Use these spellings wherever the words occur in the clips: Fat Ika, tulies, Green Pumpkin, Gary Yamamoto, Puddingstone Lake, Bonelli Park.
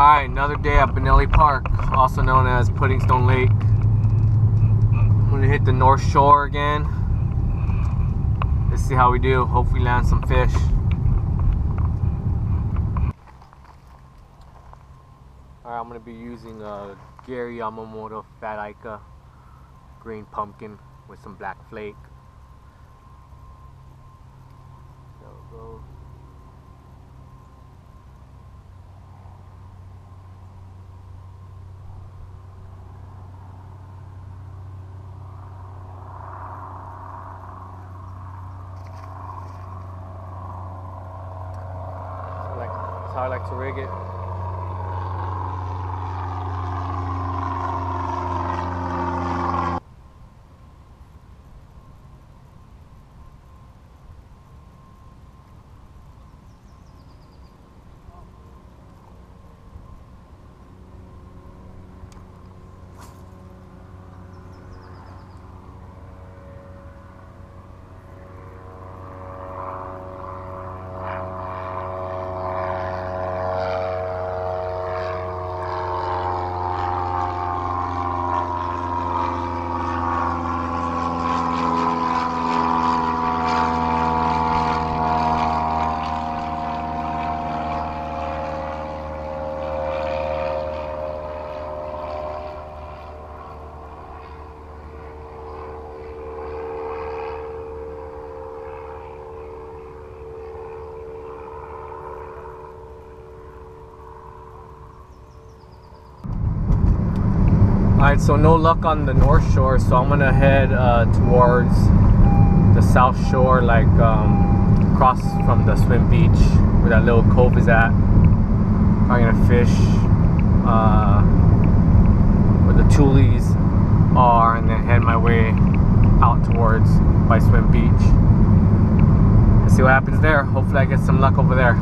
Hi, another day at Bonelli Park, also known as Puddingstone Lake. I'm gonna hit the North Shore again. Let's see how we do. Hopefully land some fish. Alright, I'm gonna be using a Gary Yamamoto Fat Ika Green Pumpkin with some black flake. There we go. I like to rig it. Alright, so no luck on the North Shore, so I'm gonna head towards the South Shore, like across from the swim beach where that little cove is at. I'm gonna fish where the tulies are and then head my way out towards my swim beach and see what happens there. Hopefully I get some luck over there.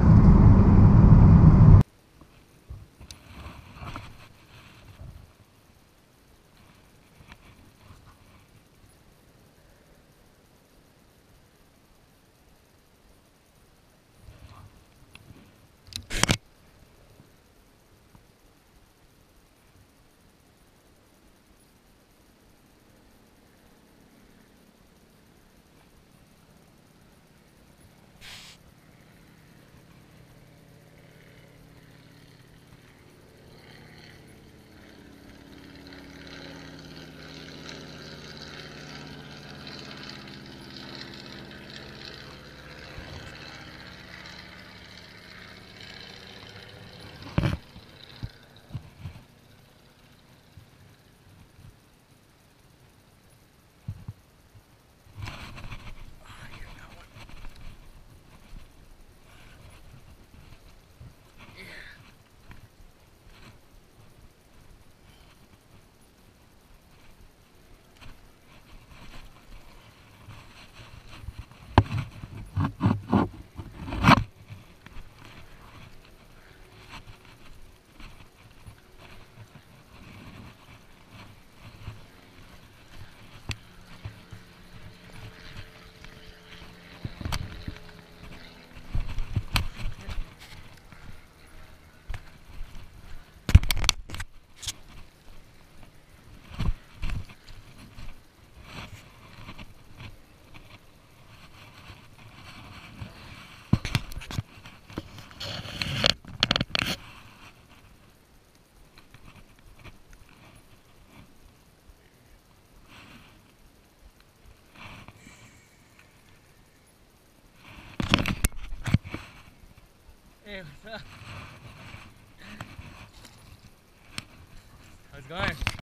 Hey, what's up? How's it going?